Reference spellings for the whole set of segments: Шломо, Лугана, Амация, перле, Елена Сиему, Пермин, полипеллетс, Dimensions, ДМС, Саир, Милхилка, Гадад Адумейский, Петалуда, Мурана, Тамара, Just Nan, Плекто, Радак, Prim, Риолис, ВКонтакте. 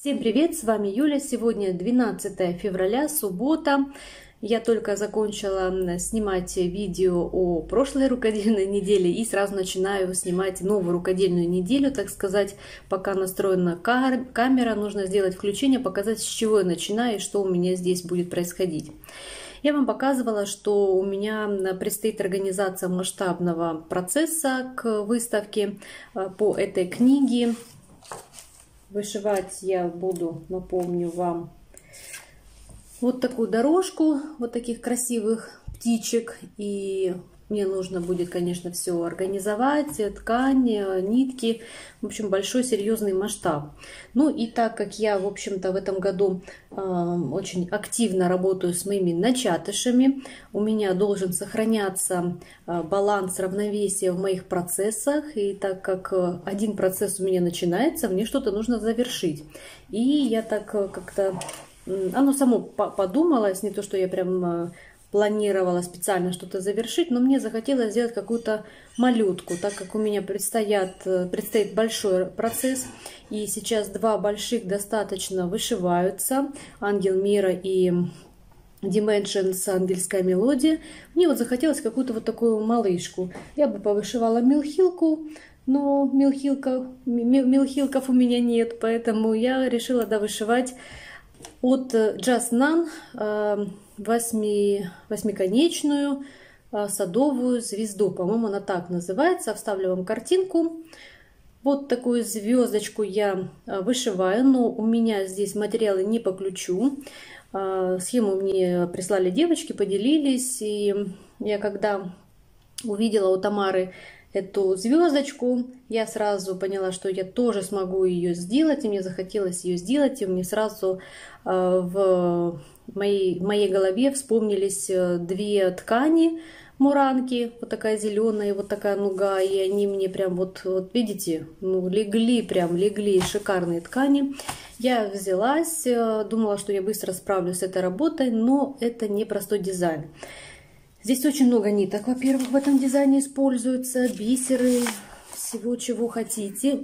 Всем привет, с вами Юля. Сегодня 12 февраля, суббота. Я только закончила снимать видео о прошлой рукодельной неделе и сразу начинаю снимать новую рукодельную неделю, так сказать. Пока настроена камера, нужно сделать включение, показать, с чего я начинаю и что у меня здесь будет происходить. Я вам показывала, что у меня предстоит организация масштабного процесса к выставке по этой книге. Вышивать я буду, напомню вам, вот такую дорожку, вот таких красивых птичек. И мне нужно будет, конечно, все организовать, ткань, нитки. В общем, большой, серьезный масштаб. Ну и так как я, в общем-то, в этом году очень активно работаю с моими начатышами, у меня должен сохраняться баланс, равновесие в моих процессах. И так как один процесс у меня начинается, мне что-то нужно завершить. И я так как-то, оно само подумалось, не то, что я прям планировала специально что-то завершить, но мне захотелось сделать какую-то малютку, так как у меня предстоит большой процесс. И сейчас два больших достаточно вышиваются, «Ангел мира» и Dimensions, «Ангельская мелодия». Мне вот захотелось какую-то вот такую малышку. Я бы повышивала Милхилку, но Милхилков у меня нет, поэтому я решила довышивать от Just Nan восьмиконечную садовую звезду. По-моему, она так называется. Вставлю вам картинку. Вот такую звездочку я вышиваю, но у меня здесь материалы не по ключу. Схему мне прислали девочки, поделились. И я когда увидела у Тамары эту звездочку, я сразу поняла, что я тоже смогу ее сделать, и мне захотелось ее сделать, и мне сразу в моей голове вспомнились две ткани муранки, вот такая зеленая, вот такая нуга, и они мне прям вот видите, ну, легли, шикарные ткани. Я взялась, думала, что я быстро справлюсь с этой работой, но это непростой дизайн. Здесь очень много ниток, во-первых, в этом дизайне используются бисеры, всего чего хотите.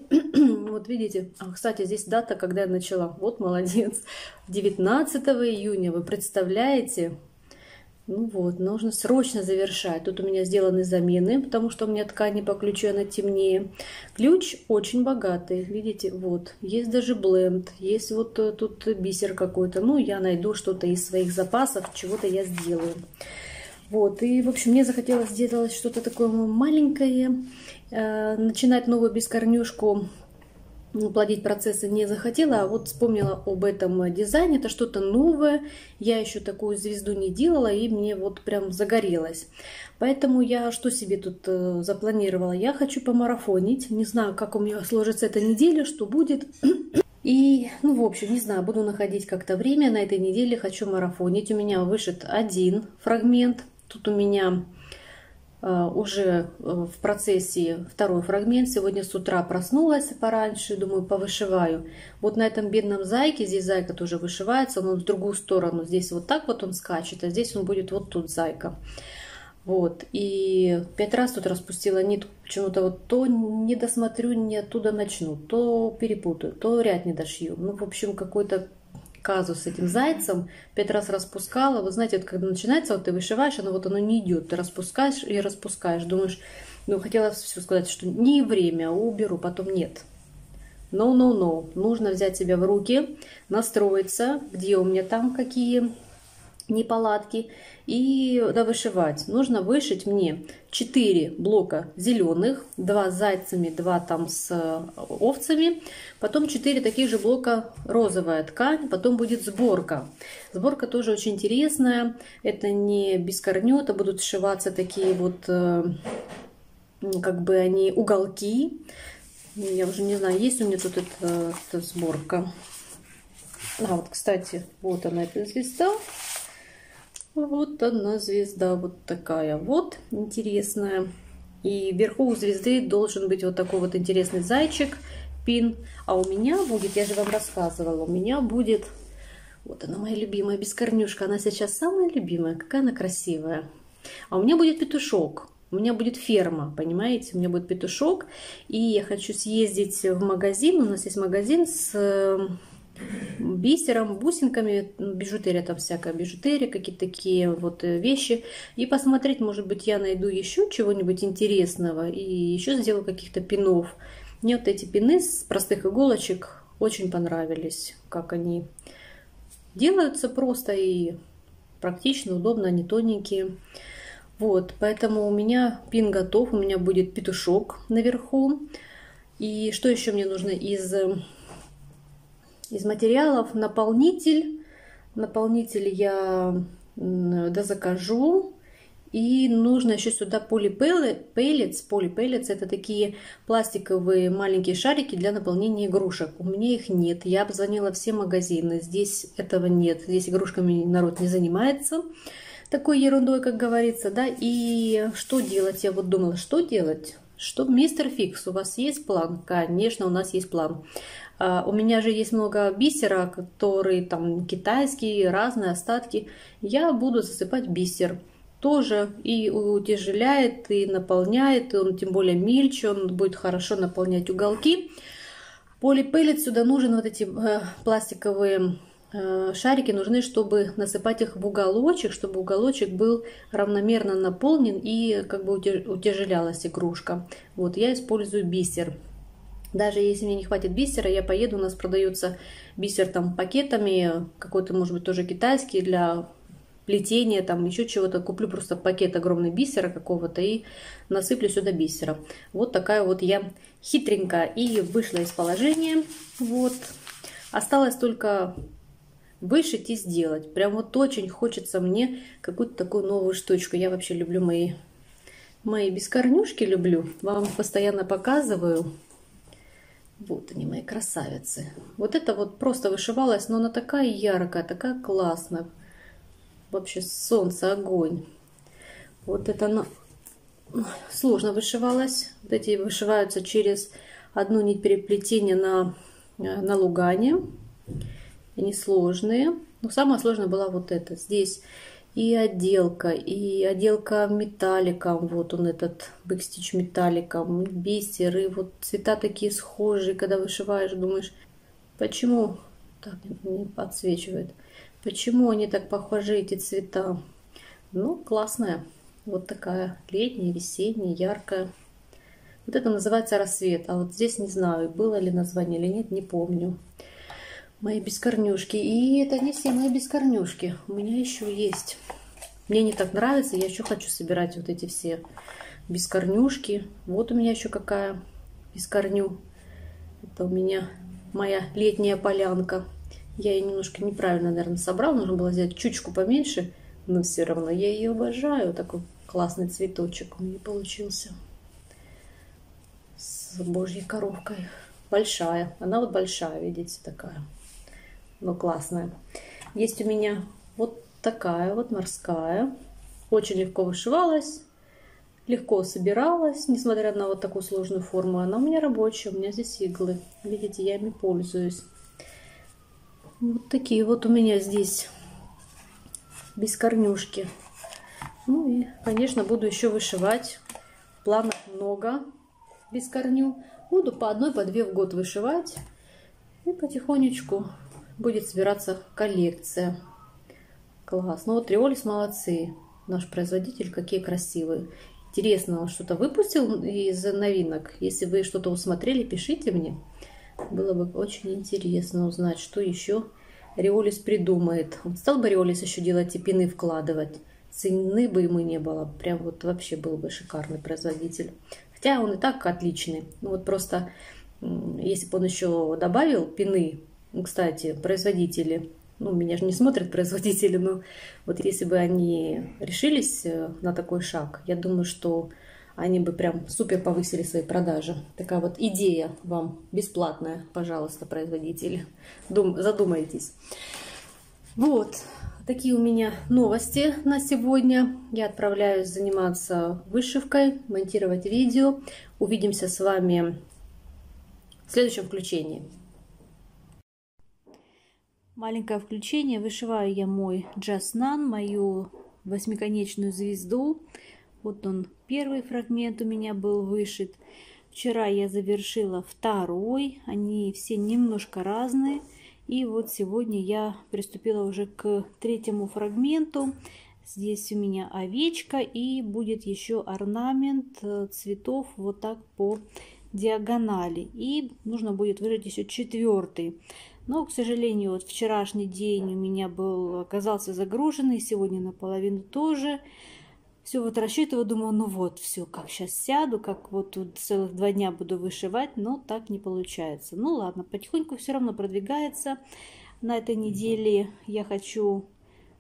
Вот видите, кстати, здесь дата, когда я начала. Вот молодец, 19 июня, вы представляете? Ну вот, нужно срочно завершать. Тут у меня сделаны замены, потому что у меня ткань не по ключу, она темнее. Ключ очень богатый, видите, вот. Есть даже бленд, есть вот тут бисер какой-то. Ну, я найду что-то из своих запасов, чего-то я сделаю. Вот, и, в общем, мне захотелось сделать что-то такое маленькое. Начинать новую бескорнюшку, плодить процессы не захотела, а вот вспомнила об этом дизайне. Это что-то новое. Я еще такую звезду не делала, и мне вот прям загорелось. Поэтому я что себе тут запланировала? Я хочу помарафонить. Не знаю, как у меня сложится эта неделя, что будет. И, ну, в общем, не знаю, буду находить как-то время. На этой неделе хочу марафонить. У меня вышит один фрагмент. Тут у меня уже в процессе второй фрагмент. Сегодня с утра проснулась пораньше, думаю, повышиваю. Вот на этом бедном зайке, здесь зайка тоже вышивается, но в другую сторону. Здесь вот так вот он скачет, а здесь он будет вот тут зайка. Вот, и 5 раз тут распустила нитку, почему-то вот то не досмотрю, не оттуда начну, то перепутаю, то ряд не дошью. Ну, в общем, какой-то казус с этим зайцем. 5 раз распускала. Вы знаете, вот когда начинается, вот ты вышиваешь, оно вот оно не идет. Ты распускаешь и распускаешь. Думаешь, ну, хотела все сказать, что не время, уберу, потом нет. No. Нужно взять себя в руки, настроиться, где у меня там какие неполадки, и довышивать. Нужно вышить мне 4 блока зеленых, 2 с зайцами, 2 там с овцами, потом 4 таких же блока розовая ткань, потом будет сборка. Сборка тоже очень интересная, это не бескорню, это будут сшиваться такие вот, как бы они, уголки. Я уже не знаю, есть у меня тут эта сборка. А вот, кстати, вот она, эта звезда. Вот она звезда, вот такая вот интересная. И вверху у звезды должен быть вот такой вот интересный зайчик, пин. А у меня будет, я же вам рассказывала, у меня будет, вот она моя любимая бескорнюшка, она сейчас самая любимая, какая она красивая. А у меня будет петушок, у меня будет ферма, понимаете, у меня будет петушок. И я хочу съездить в магазин, у нас есть магазин с бисером, бусинками, бижутерия там всякая, бижутерия, какие-то такие вот вещи. И посмотреть, может быть, я найду еще чего-нибудь интересного и еще сделаю каких-то пинов. Мне вот эти пины с простых иголочек очень понравились, как они делаются просто и практично, удобно, они тоненькие. Вот, поэтому у меня пин готов, у меня будет петушок наверху. И что еще мне нужно из материалов? Наполнитель. Наполнитель я дозакажу. И нужно еще сюда полипеллетс. Полипеллетс — это такие пластиковые маленькие шарики для наполнения игрушек. У меня их нет. Я обзвонила все магазины. Здесь этого нет. Здесь игрушками народ не занимается. Такой ерундой, как говорится, да. И что делать? Я вот думала, что делать? Что, мистер Фикс, у вас есть план? Конечно, у нас есть план. У меня же есть много бисера, которые там китайские, разные остатки. Я буду засыпать бисер. Тоже и утяжеляет, и наполняет, и он тем более мельче, он будет хорошо наполнять уголки. Полипеллет сюда нужен, вот эти пластиковые шарики нужны, чтобы насыпать их в уголочек, чтобы уголочек был равномерно наполнен и как бы утяжелялась игрушка. Вот, я использую бисер. Даже если мне не хватит бисера, я поеду, у нас продается бисер там пакетами, какой-то, может быть, тоже китайский для плетения, там еще чего-то. Куплю просто пакет огромный бисера какого-то и насыплю сюда бисера. Вот такая вот я хитренькая и вышла из положения. Вот. Осталось только вышить и сделать. Прям вот очень хочется мне какую-то такую новую штучку. Я вообще люблю мои бескорнюшки, люблю. Вам постоянно показываю. Вот они, мои красавицы. Вот это вот просто вышивалась, но она такая яркая, такая классная. Вообще солнце, огонь. Вот это она сложно вышивалась. Вот эти вышиваются через одну нить переплетения на Лугане. Они сложные. Но самое сложное была вот это. Здесь и отделка металликом. Вот он, этот бэкстич металликом. Бисер. И вот цвета такие схожие. Когда вышиваешь, думаешь, почему так не подсвечивает. Почему они так похожи, эти цвета? Ну, классная. Вот такая летняя, весенняя, яркая. Вот это называется рассвет. А вот здесь не знаю, было ли название или нет, не помню. Мои бескорнюшки. И это не все мои бескорнюшки. У меня еще есть. Мне не так нравится. Я еще хочу собирать вот эти все бескорнюшки. Вот у меня еще какая бескорню. Это у меня моя летняя полянка. Я ее немножко неправильно, наверное, собрала. Нужно было взять чучку поменьше, но все равно я ее обожаю. Такой классный цветочек у меня получился. С божьей коровкой. Большая. Она вот большая, видите, такая. Но классная. Есть у меня вот такая вот морская. Очень легко вышивалась. Легко собиралась, несмотря на вот такую сложную форму. Она у меня рабочая, у меня здесь иглы. Видите, я ими пользуюсь. Вот такие вот у меня здесь бескорнюшки. Ну и, конечно, буду еще вышивать. Планов много бескорню. Буду по одной, по две в год вышивать. И потихонечку будет собираться коллекция. Класс. Ну вот Риолис молодцы. Наш производитель, какие красивые. Интересно, он что-то выпустил из новинок? Если вы что-то усмотрели, пишите мне. Было бы очень интересно узнать, что еще Риолис придумает. Стал бы Риолис еще делать и пины вкладывать. Цены бы ему не было. Прям вот вообще был бы шикарный производитель. Хотя он и так отличный. Ну вот просто, если бы он еще добавил пины, кстати, производители, ну меня же не смотрят производители, но вот если бы они решились на такой шаг, я думаю, что они бы прям супер повысили свои продажи. Такая вот идея вам бесплатная, пожалуйста, производители. Задумайтесь. Вот такие у меня новости на сегодня. Я отправляюсь заниматься вышивкой, монтировать видео. Увидимся с вами в следующем включении. Маленькое включение. Вышиваю я мой Just Nan, мою восьмиконечную звезду. Вот он, первый фрагмент у меня был вышит. Вчера я завершила второй. Они все немножко разные. И вот сегодня я приступила уже к третьему фрагменту. Здесь у меня овечка и будет еще орнамент цветов вот так по диагонали. И нужно будет выжать еще четвертый. Но, к сожалению, вот вчерашний день у меня оказался загруженный, сегодня наполовину тоже. Все вот рассчитывала, думаю, ну вот, все, как сейчас сяду, как вот тут целых 2 дня буду вышивать, но так не получается. Ну ладно, потихоньку все равно продвигается. На этой неделе я хочу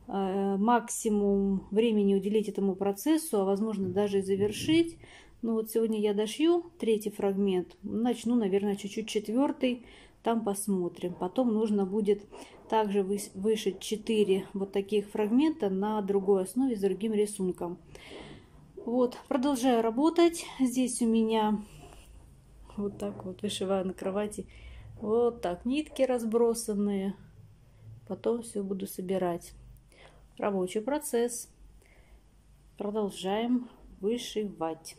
максимум времени уделить этому процессу, а возможно даже и завершить. Ну вот сегодня я дошью третий фрагмент, начну, наверное, чуть-чуть четвертый, там посмотрим. Потом нужно будет также вышить 4 вот таких фрагмента на другой основе с другим рисунком. Вот, продолжаю работать. Здесь у меня вот так вот вышиваю на кровати. Вот так нитки разбросанные. Потом все буду собирать. Рабочий процесс. Продолжаем вышивать.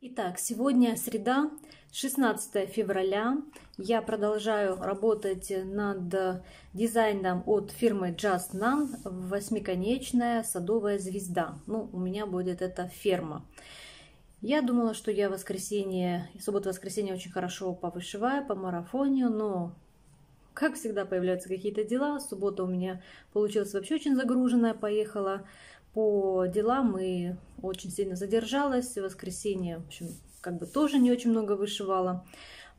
Итак, сегодня среда, 16 февраля. Я продолжаю работать над дизайном от фирмы Just Nan. Восьмиконечная садовая звезда. Ну, у меня будет эта ферма. Я думала, что я воскресенье, субботу-воскресенье очень хорошо повышиваю, по марафонию, но, как всегда, появляются какие-то дела. Суббота у меня получилась вообще очень загруженная, поехала по делам и очень сильно задержалась. В воскресенье, в общем, как бы тоже не очень много вышивала.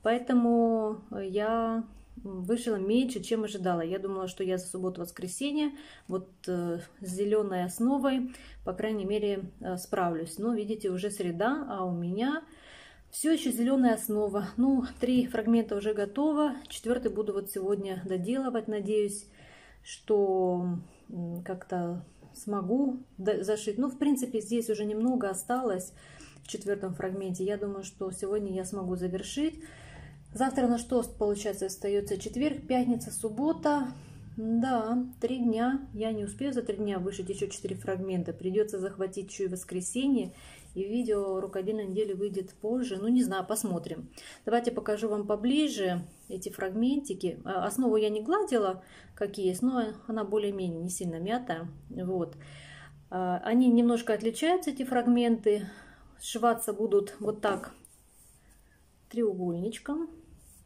Поэтому я вышила меньше, чем ожидала. Я думала, что я за субботу-воскресенье вот с зеленой основой, по крайней мере, справлюсь. Но, видите, уже среда, а у меня все еще зеленая основа. Ну, 3 фрагмента уже готово. 4-й буду вот сегодня доделывать. Надеюсь, что как-то смогу зашить. Ну, в принципе, здесь уже немного осталось в 4-м фрагменте. Я думаю, что сегодня я смогу завершить. Завтра на что, получается, остается четверг, пятница, суббота. Да, 3 дня. Я не успею за 3 дня вышить еще 4 фрагмента. Придется захватить еще и воскресенье. И видео рукодельной недели выйдет позже. Ну, не знаю, посмотрим. Давайте покажу вам поближе эти фрагментики. Основу я не гладила, как есть, но она более-менее не сильно мятая. Вот. Они немножко отличаются, эти фрагменты. Сшиваться будут вот так треугольничком.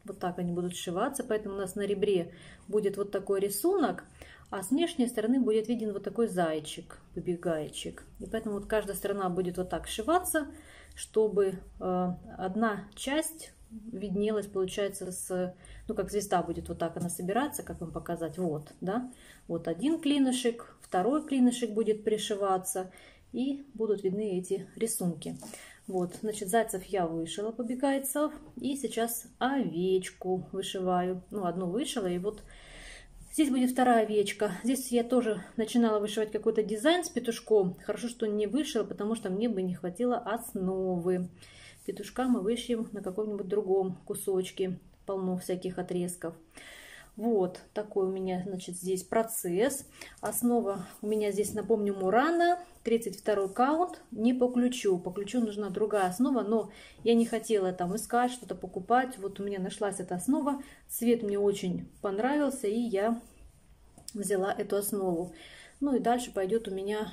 Вот так они будут сшиваться. Поэтому у нас на ребре будет вот такой рисунок. А с внешней стороны будет виден вот такой зайчик, побегайчик. И поэтому вот каждая сторона будет вот так сшиваться, чтобы одна часть виднелась, получается, с, ну, как звезда будет вот так она собираться, как вам показать. Вот, да, вот один клинышек, второй клинышек будет пришиваться, и будут видны эти рисунки. Вот, значит, зайцев я вышила, побегайцев, и сейчас овечку вышиваю. Ну, одну вышила, и вот здесь будет 2-я овечка. Здесь я тоже начинала вышивать какой-то дизайн с петушком. Хорошо, что не вышила, потому что мне бы не хватило основы. Петушка мы вышьем на каком-нибудь другом кусочке. Полно всяких отрезков. Вот такой у меня, значит, здесь процесс. Основа у меня здесь, напомню, Мурана. 32-й каунт. Не по ключу. По ключу нужна другая основа, но я не хотела там искать, что-то покупать. Вот у меня нашлась эта основа. Цвет мне очень понравился, и я взяла эту основу. Ну и дальше пойдет у меня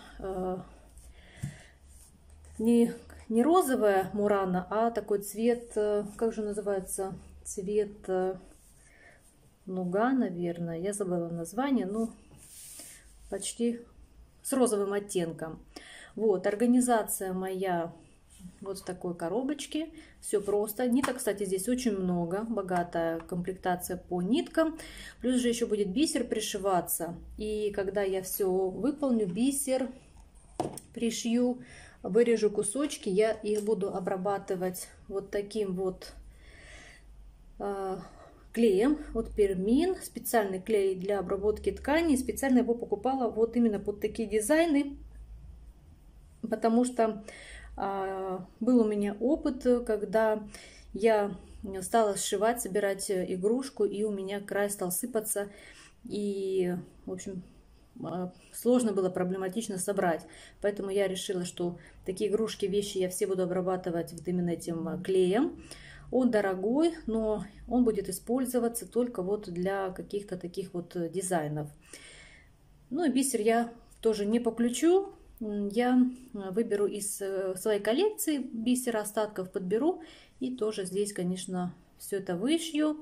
не розовая Мурана, а такой цвет, как же называется, цвет Нуга, наверное. Я забыла название, но почти с розовым оттенком. Вот, организация моя вот в такой коробочке. Все просто. Ниток, кстати, здесь очень много. Богатая комплектация по ниткам. Плюс же еще будет бисер пришиваться. И когда я все выполню, бисер пришью, вырежу кусочки, я их буду обрабатывать вот таким вот клеем от Пермин. Специальный клей для обработки тканей. Специально его покупала вот именно под такие дизайны. Потому что был у меня опыт, когда я стала сшивать, собирать игрушку, и у меня край стал сыпаться, и, в общем, сложно было, проблематично собрать. Поэтому я решила, что такие игрушки, вещи я все буду обрабатывать вот именно этим клеем. Он дорогой, но он будет использоваться только вот для каких-то таких вот дизайнов. Ну и бисер я тоже не поключу. Я выберу из своей коллекции бисера, остатков подберу. И тоже здесь, конечно, все это вышью.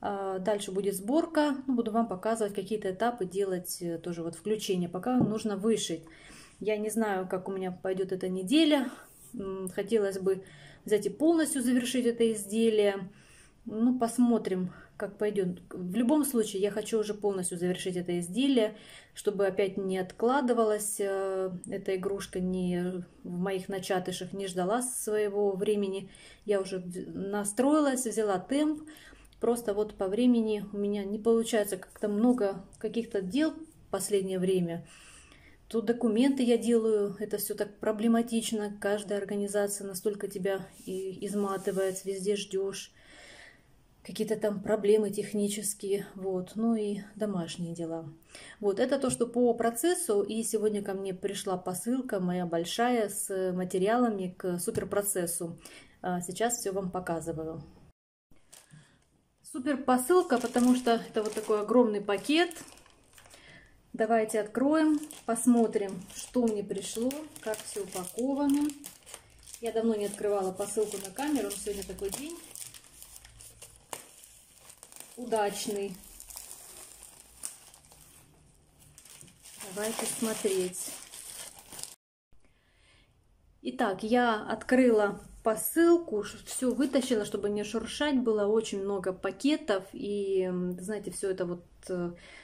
Дальше будет сборка. Буду вам показывать какие-то этапы, делать тоже вот включение. Пока нужно вышить. Я не знаю, как у меня пойдет эта неделя. Хотелось бы взять и полностью завершить это изделие. Ну, посмотрим, как пойдет. В любом случае, я хочу уже полностью завершить это изделие, чтобы опять не откладывалась эта игрушка, не в моих начатышах, не ждала своего времени. Я уже настроилась, взяла темп. Просто вот по времени у меня не получается как-то много каких-то дел в последнее время. Тут документы я делаю, это все так проблематично. Каждая организация настолько тебя и изматывает, везде ждешь. Какие-то там проблемы технические, вот, ну и домашние дела. Вот, это то, что по процессу, и сегодня ко мне пришла посылка моя большая с материалами к суперпроцессу. Сейчас все вам показываю. Супер посылка, потому что это вот такой огромный пакет. Давайте откроем, посмотрим, что мне пришло, как все упаковано. Я давно не открывала посылку на камеру, сегодня такой день удачный. Давайте смотреть. Итак, я открыла посылку, все вытащила, чтобы не шуршать. Было очень много пакетов, и знаете, все это вот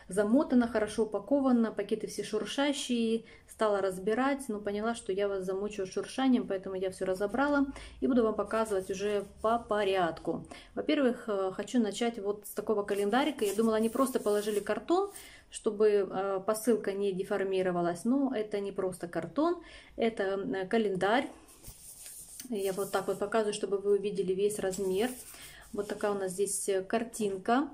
замотано, хорошо упаковано, пакеты все шуршащие. Стала разбирать, но поняла, что я вас замучу шуршанием, поэтому я все разобрала и буду вам показывать уже по порядку. Во-первых, хочу начать вот с такого календарика. Я думала, они просто положили картон, чтобы посылка не деформировалась, но это не просто картон, это календарь. Я вот так вот показываю, чтобы вы увидели весь размер. Вот такая у нас здесь картинка.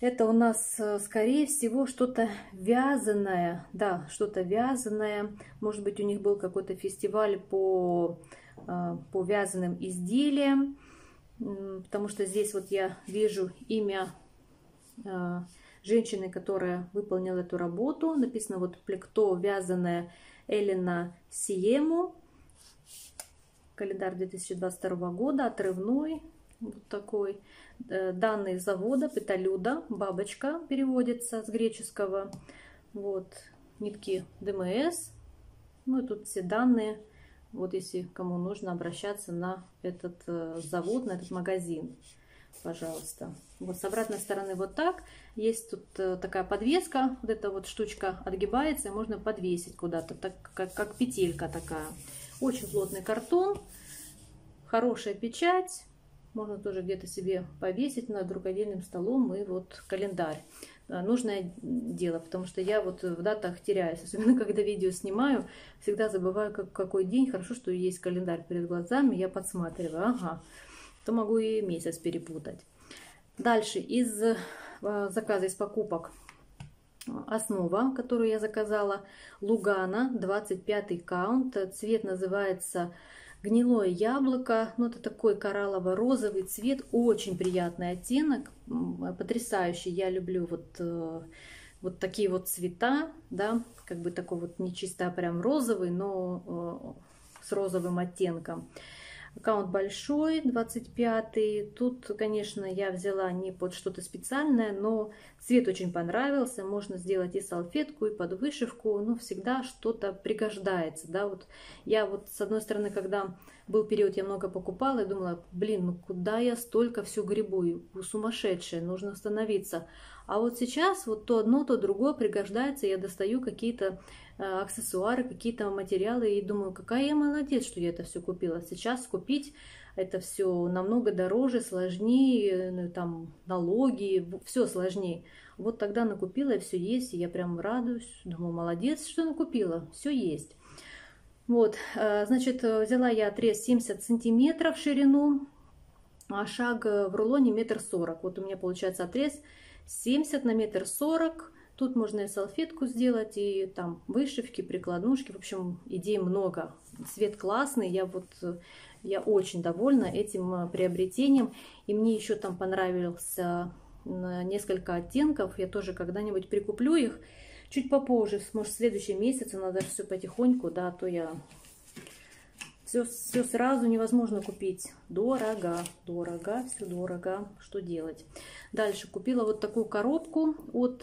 Это у нас, скорее всего, что-то вязаное. Да, что-то вязаное. Может быть, у них был какой-то фестиваль по вязаным изделиям. Потому что здесь вот я вижу имя женщины, которая выполнила эту работу. Написано вот «Плекто вязаное Елена Сиему». Календарь 2022 года, отрывной, вот такой. Данные завода Петалуда, бабочка переводится с греческого. Вот, нитки ДМС. Ну и тут все данные, вот если кому нужно обращаться на этот завод, на этот магазин, пожалуйста. Вот с обратной стороны вот так. Есть тут такая подвеска, вот эта вот штучка отгибается, и можно подвесить куда-то, так как петелька такая. Очень плотный картон, хорошая печать, можно тоже где-то себе повесить над рукодельным столом, и вот календарь. Нужное дело, потому что я вот в датах теряюсь, особенно когда видео снимаю, всегда забываю, какой день. Хорошо, что есть календарь перед глазами, я подсматриваю, ага, то могу и месяц перепутать. Дальше из заказа, из покупок. Основа, которую я заказала, Лугана, 25 каунт. Цвет называется гнилое яблоко. Ну, это такой кораллово-розовый цвет. Очень приятный оттенок, потрясающий. Я люблю вот такие вот цвета, да, как бы такой вот не чисто прям розовый, но с розовым оттенком. Аккаунт большой, 25-й. Тут, конечно, я взяла не под что-то специальное, но цвет очень понравился. Можно сделать и салфетку, и под вышивку. Но всегда что-то пригождается. Да? Вот я вот, с одной стороны, когда был период, я много покупала и думала, блин, ну куда я столько все гребу? Сумасшедшая, нужно остановиться. А вот сейчас вот то одно, то другое пригождается. Я достаю какие-то аксессуары, какие-то материалы и думаю, какая я молодец, что я это все купила. Сейчас купить это все намного дороже, сложнее, ну, там налоги, все сложнее. Вот тогда накупила, и все есть, и я прям радуюсь, думаю, молодец, что накупила, все есть. Вот, значит, взяла я отрез 70 сантиметров в ширину, а шаг в рулоне 1,40 м. Вот у меня получается отрез 70 на 1,40 м. Тут можно и салфетку сделать, и там вышивки, прикладнушки. В общем, идей много. Цвет классный. Я вот Я очень довольна этим приобретением. И мне еще там понравилось несколько оттенков. Я тоже когда-нибудь прикуплю их. Чуть попозже, может, в следующем месяце. Надо все потихоньку, да, то я... Все сразу невозможно купить. Дорого, дорого, все дорого. Что делать? Дальше купила вот такую коробку от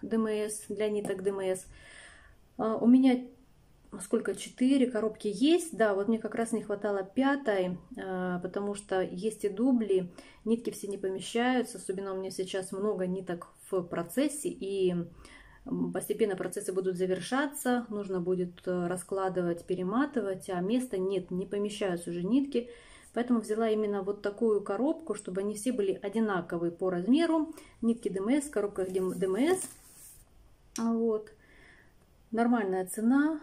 ДМС, для ниток ДМС. У меня сколько? 4 коробки есть. Да, вот мне как раз не хватало 5-й, потому что есть и дубли. Нитки все не помещаются. Особенно у меня сейчас много ниток в процессе. И постепенно процессы будут завершаться, нужно будет раскладывать, перематывать, а места нет, не помещаются уже нитки. Поэтому взяла именно вот такую коробку, чтобы они все были одинаковые по размеру. Нитки ДМС, коробка ДМС. Вот. Нормальная цена.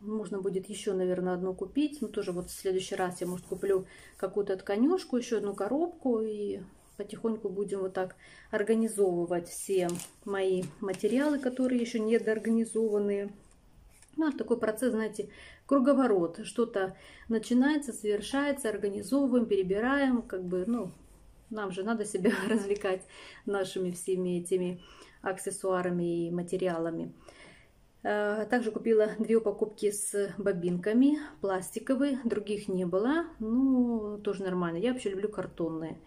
Можно будет еще, наверное, одну купить. Ну, тоже вот в следующий раз я, может, куплю какую-то тканюшку, еще одну коробку и... Потихоньку будем вот так организовывать все мои материалы, которые еще недоорганизованы. Ну, такой процесс, знаете, круговорот. Что-то начинается, совершается, организовываем, перебираем. Как бы, ну, нам же надо себя развлекать нашими всеми этими аксессуарами и материалами. Также купила 2 упаковки с бобинками, пластиковые, других не было, ну тоже нормально. Я вообще люблю картонные,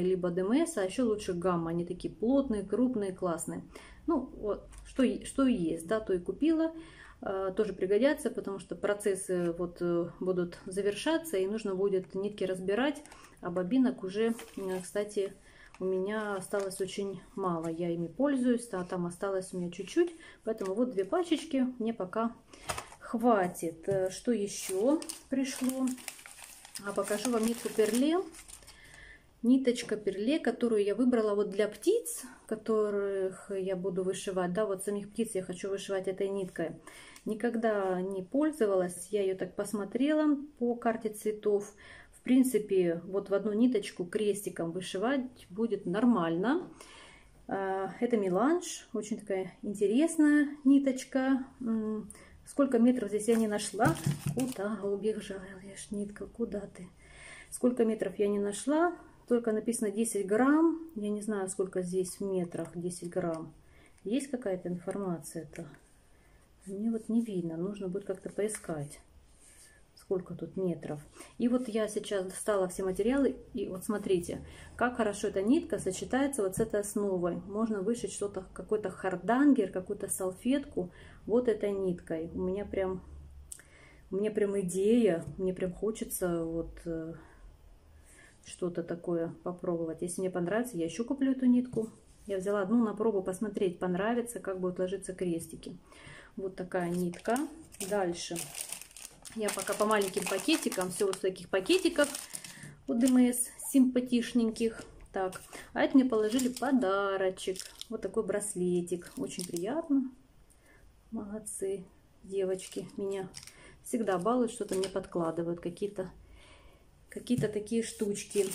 либо ДМС, а еще лучше гамма, они такие плотные, крупные, классные. Ну вот, что есть, да, то и купила, тоже пригодятся, потому что процессы вот будут завершаться и нужно будет нитки разбирать, а бобинок уже, кстати, у меня осталось очень мало, я ими пользуюсь, а там осталось у меня чуть-чуть. Поэтому вот 2 пачечки мне пока хватит. Что еще пришло? А покажу вам нитку перле. Ниточка перле, которую я выбрала вот для птиц, которых я буду вышивать. Да, вот самих птиц я хочу вышивать этой ниткой. Никогда не пользовалась, я ее так посмотрела по карте цветов. В принципе, вот в одну ниточку крестиком вышивать будет нормально. Это меланж, очень такая интересная ниточка. Сколько метров здесь я не нашла? Куда убежала нитка? Куда ты? Сколько метров я не нашла? Только написано 10 грамм. Я не знаю, сколько здесь в метрах 10 грамм. Есть какая-то информация-то? Мне вот не видно, нужно будет как-то поискать. Сколько тут метров. И вот я сейчас достала все материалы. И вот смотрите, как хорошо эта нитка сочетается вот с этой основой. Можно вышить что-то, какой-то хардангер, какую-то салфетку вот этой ниткой. У меня прям идея. Мне прям хочется вот что-то такое попробовать. Если мне понравится, я еще куплю эту нитку. Я взяла одну на пробу посмотреть, понравится, как будут ложиться крестики. Вот такая нитка. Дальше. Я пока по маленьким пакетикам, все вот таких пакетиков у ДМС симпатичненьких. Так, а это мне положили подарочек. Вот такой браслетик. Очень приятно. Молодцы, девочки. Меня всегда балуют, что-то мне подкладывают. Какие-то такие штучки.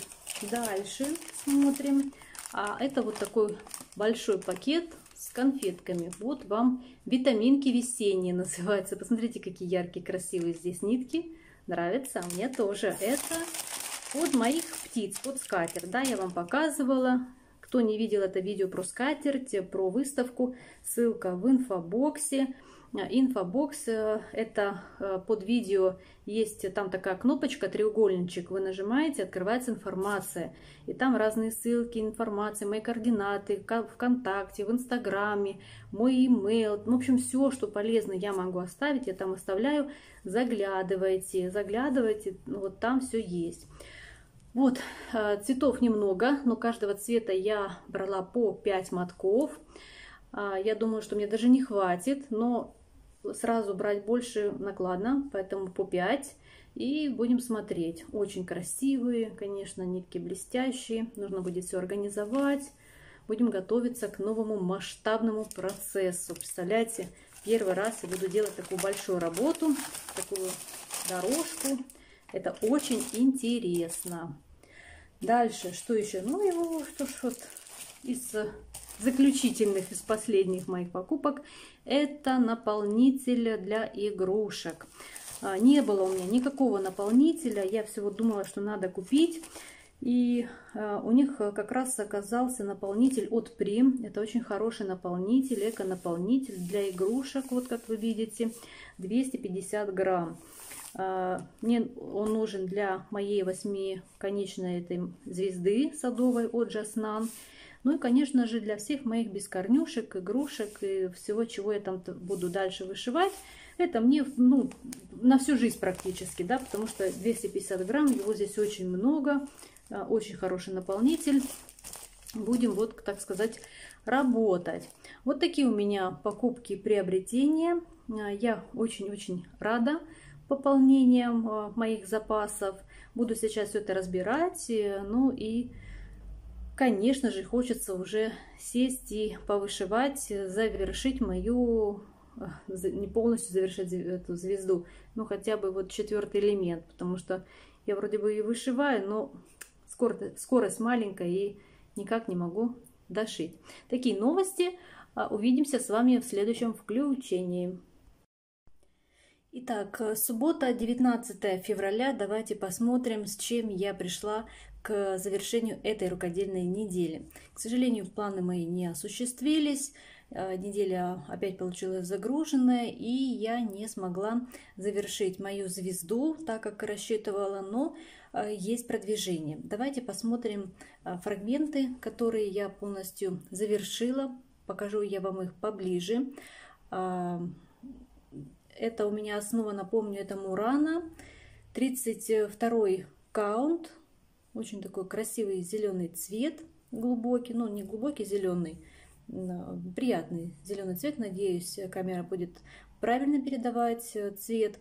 Дальше смотрим. А это вот такой большой пакет с конфетками. Вот вам витаминки весенние называются. Посмотрите, какие яркие, красивые здесь нитки. Нравится, а мне тоже. Это от моих птиц, от скатерть. Да, я вам показывала. Кто не видел это видео про скатерть, про выставку, ссылка в инфобоксе. Инфобокс — это под видео есть там такая кнопочка, треугольничек. Вы нажимаете, открывается информация. И там разные ссылки, информация, мои координаты, ВКонтакте, в Инстаграме, мой имейл. В общем, все, что полезно, я могу оставить. Я там оставляю. Заглядывайте, заглядывайте. Вот там все есть. Вот, цветов немного, но каждого цвета я брала по 5 мотков. Я думаю, что мне даже не хватит, но сразу брать больше накладно, поэтому по 5. И будем смотреть. Очень красивые, конечно, нитки блестящие. Нужно будет все организовать. Будем готовиться к новому масштабному процессу. Представляете, первый раз я буду делать такую большую работу, такую дорожку. Это очень интересно. Дальше, что еще? Ну, его, что ж, вот из... заключительных, из последних моих покупок, это наполнитель для игрушек. не было у меня никакого наполнителя, я всего думала, что надо купить. И у них как раз оказался наполнитель от Prim. Это очень хороший наполнитель, эко-наполнитель для игрушек, вот как вы видите, 250 грамм. Мне он нужен для моей 8-конечной этой звезды садовой от Just Nan. Ну и, конечно же, для всех моих бескорнюшек, игрушек и всего, чего я там буду дальше вышивать. Это мне, ну, на всю жизнь практически, да, потому что 250 грамм, его здесь очень много. Очень хороший наполнитель. Будем, вот, так сказать, работать. Вот такие у меня покупки и приобретения. Я очень-очень рада пополнением моих запасов. Буду сейчас все это разбирать. Ну и, конечно же, хочется уже сесть и повышивать, завершить мою... не полностью завершить эту звезду, но хотя бы вот 4-й элемент, потому что я вроде бы и вышиваю, но скорость маленькая и никак не могу дошить. Такие новости. Увидимся с вами в следующем включении. Итак, суббота, 19 февраля. Давайте посмотрим, с чем я пришла к завершению этой рукодельной недели. К сожалению, планы мои не осуществились. Неделя опять получилась загруженная, и я не смогла завершить мою звезду, так как рассчитывала, но есть продвижение. Давайте посмотрим фрагменты, которые я полностью завершила. Покажу я вам их поближе. Это у меня основа, напомню, это Мурана. 32-й каунт. Очень такой красивый зеленый цвет, глубокий, ну не глубокий, зеленый. Приятный зеленый цвет, надеюсь, камера будет правильно передавать цвет.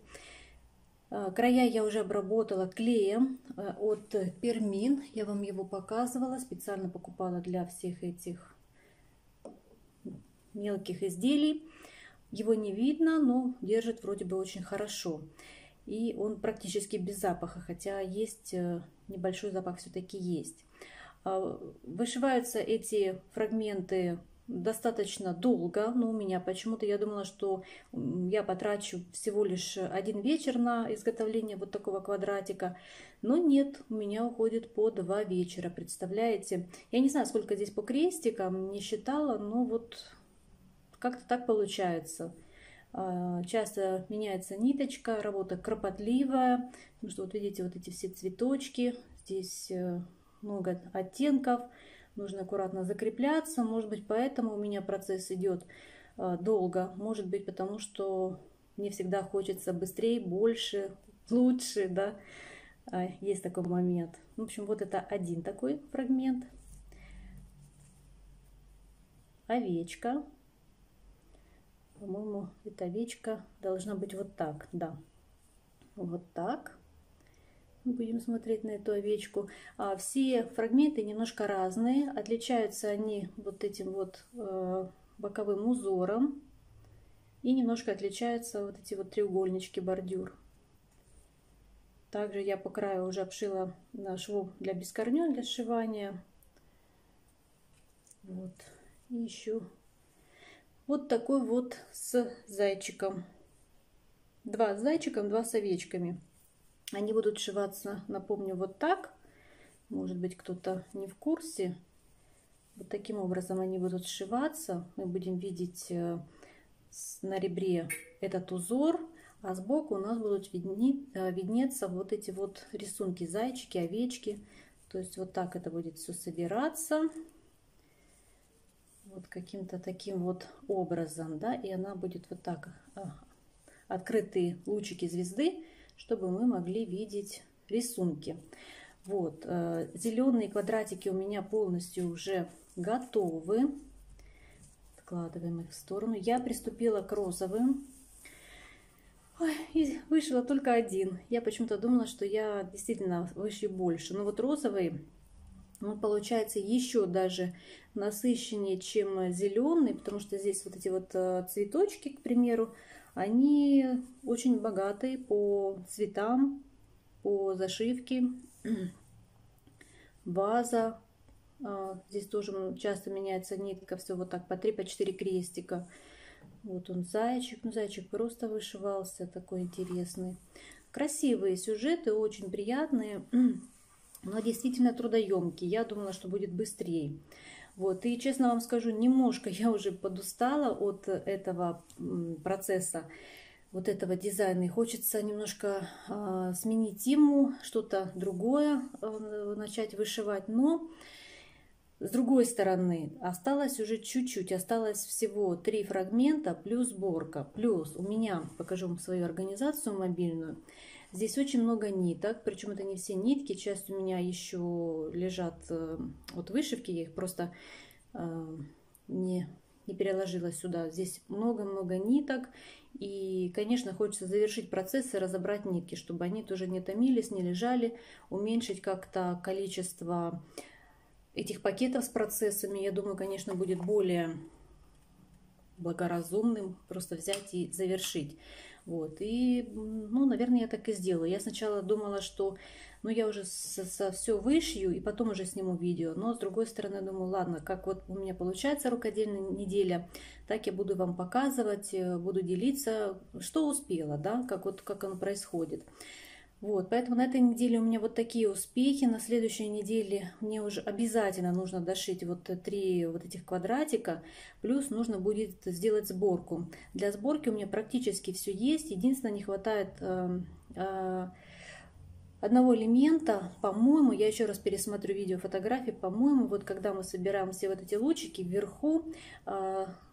Края я уже обработала клеем от Пермин, я вам его показывала, специально покупала для всех этих мелких изделий. Его не видно, но держит вроде бы очень хорошо. И он практически без запаха, хотя есть небольшой запах, все-таки есть. Вышиваются эти фрагменты достаточно долго, но у меня почему-то я думала, что я потрачу всего лишь один вечер на изготовление вот такого квадратика, но нет, у меня уходит по 2 вечера, представляете? Я не знаю, сколько здесь по крестикам, не считала, но вот как-то так получается. Часто меняется ниточка, работа кропотливая, потому что вот видите вот эти все цветочки, здесь много оттенков, нужно аккуратно закрепляться, может быть поэтому у меня процесс идет долго, может быть потому что мне всегда хочется быстрее, больше, лучше, да, есть такой момент. В общем, вот это один такой фрагмент. Овечка, по-моему, эта овечка должна быть вот так, да, вот так. Будем смотреть на эту овечку. Все фрагменты немножко разные. Отличаются они вот этим вот боковым узором. И немножко отличаются вот эти вот треугольнички бордюр. Также я по краю уже обшила швом для бескорню, для сшивания. Вот. И еще вот такой вот с зайчиком. 2 с зайчиком, 2 с овечками. Они будут сшиваться, напомню, вот так. Может быть, кто-то не в курсе. Вот таким образом они будут сшиваться. Мы будем видеть на ребре этот узор, а сбоку у нас будут виднеться вот эти вот рисунки, зайчики, овечки. То есть вот так это будет все собираться. Вот каким-то таким вот образом, да, и она будет вот так. Открытые лучики звезды, чтобы мы могли видеть рисунки. Вот, зеленые квадратики у меня полностью уже готовы. Откладываем их в сторону. Я приступила к розовым. Ой, и вышила только один. Я почему-то думала, что я действительно вышью больше. Но вот розовый, он получается еще даже насыщеннее, чем зеленый, потому что здесь вот эти вот цветочки, к примеру, они очень богатые по цветам, по зашивке. База. Здесь тоже часто меняется нитка. Все вот так по 3-4 крестика. Вот он, зайчик. Ну, зайчик просто вышивался, такой интересный. Красивые сюжеты, очень приятные, но действительно трудоемкие. Я думала, что будет быстрее. Вот. И, честно вам скажу, немножко я уже подустала от этого процесса, вот этого дизайна. И хочется немножко сменить тему, что-то другое начать вышивать. Но, с другой стороны, осталось уже чуть-чуть. Осталось всего 3 фрагмента плюс сборка. Плюс у меня, покажу вам свою организацию мобильную. Здесь очень много ниток, причем это не все нитки, часть у меня еще лежат от вышивки, я их просто не переложила сюда. Здесь много-много ниток, и, конечно, хочется завершить процесс и разобрать нитки, чтобы они тоже не томились, не лежали, уменьшить как-то количество этих пакетов с процессами. Я думаю, конечно, будет более благоразумным просто взять и завершить. Вот, и, ну, наверное, я так и сделаю. Я сначала думала, что, ну, я уже все вышью и потом уже сниму видео. Но, с другой стороны, думаю, ладно, как вот у меня получается рукодельная неделя, так я буду вам показывать, буду делиться, что успела, да, как оно происходит. Вот, поэтому на этой неделе у меня вот такие успехи. На следующей неделе мне уже обязательно нужно дошить вот 3 вот этих квадратика, плюс нужно будет сделать сборку. Для сборки у меня практически все есть, единственное, не хватает одного элемента. По-моему, я еще раз пересмотрю видео фотографии, по-моему, вот когда мы собираем все вот эти лучики, вверху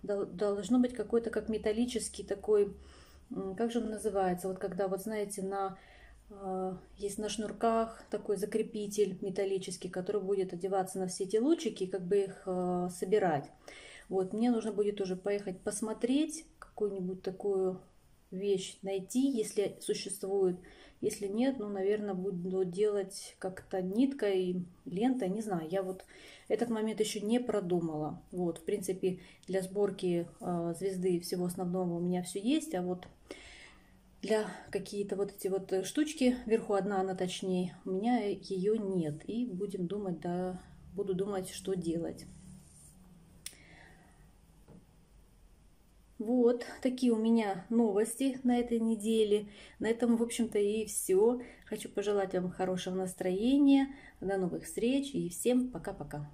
должно быть какой-то как металлический такой, как же он называется, вот когда, вот знаете, на... Есть на шнурках такой закрепитель металлический, который будет одеваться на все эти лучики и как бы их собирать. Вот, мне нужно будет уже поехать посмотреть, какую-нибудь такую вещь найти, если существует. Если нет, ну, наверное, буду делать как-то ниткой, лентой, не знаю. Я вот этот момент еще не продумала. Вот, в принципе, для сборки звезды всего основного у меня все есть, а вот... Для какие-то вот эти вот штучки, вверху одна она точнее, у меня ее нет. И будем думать, да, буду думать, что делать. Вот такие у меня новости на этой неделе. На этом, в общем-то, и все. Хочу пожелать вам хорошего настроения, до новых встреч и всем пока-пока.